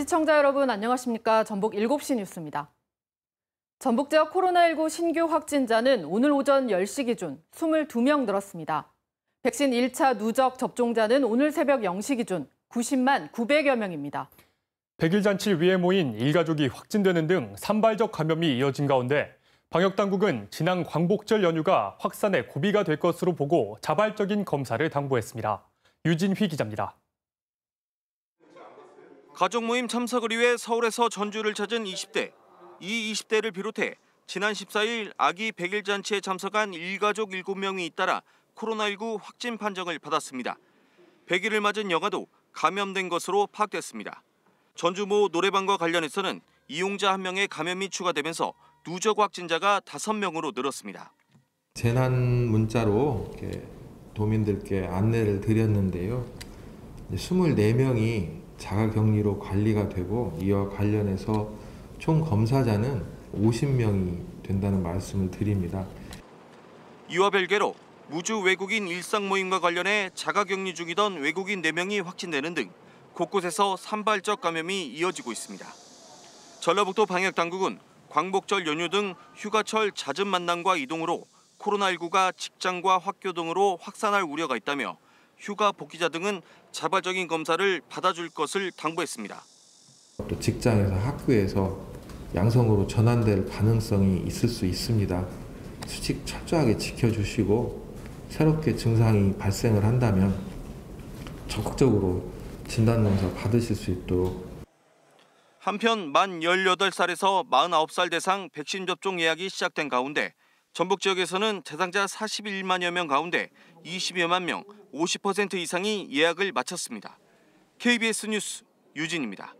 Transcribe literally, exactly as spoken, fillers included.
시청자 여러분 안녕하십니까? 전북 일곱 시 뉴스입니다. 전북 지역 코로나 일구 신규 확진자는 오늘 오전 열 시 기준 이십이 명 늘었습니다. 백신 일 차 누적 접종자는 오늘 새벽 영 시 기준 구십만 구백여 명입니다. 백일 잔치를 위해 모인 일가족이 확진되는 등 산발적 감염이 이어진 가운데 방역당국은 지난 광복절 연휴가 확산의 고비가 될 것으로 보고 자발적인 검사를 당부했습니다. 유진휘 기자입니다. 가족 모임 참석을 위해 서울에서 전주를 찾은 이십 대. 이 이십 대를 비롯해 지난 십사 일 아기 백일 잔치에 참석한 일가족 일곱 명이 잇따라 코로나 일구 확진 판정을 받았습니다. 백일을 맞은 영아도 감염된 것으로 파악됐습니다. 전주 모 노래방과 관련해서는 이용자 한 명의 감염이 추가되면서 누적 확진자가 다섯 명으로 늘었습니다. 재난 문자로 이렇게 도민들께 안내를 드렸는데요. 이십사 명이 자가격리로 관리가 되고 이와 관련해서 총 검사자는 오십 명이 된다는 말씀을 드립니다. 이와 별개로 무주 외국인 일상 모임과 관련해 자가격리 중이던 외국인 네 명이 확진되는 등 곳곳에서 산발적 감염이 이어지고 있습니다. 전라북도 방역당국은 광복절 연휴 등 휴가철 잦은 만남과 이동으로 코로나 일구가 직장과 학교 등으로 확산할 우려가 있다며 휴가 복귀자 등은 자발적인 검사를 받아줄 것을 당부했습니다. 또 직장에서 학교에서 양성으로 전환될 가능성이 있을 수 있습니다. 수칙 철저하게 지켜주시고 새롭게 증상이 발생을 한다면 적극적으로 진단검사 받으실 수 있도록. 한편 만 열여덟 살에서 마흔아홉 살 대상 백신 접종 예약이 시작된 가운데 전북 지역에서는 대상자 사십일만여 명 가운데 이십여만 명, 오십 퍼센트 이상이 예약을 마쳤습니다. 케이비에스 뉴스 유진입니다.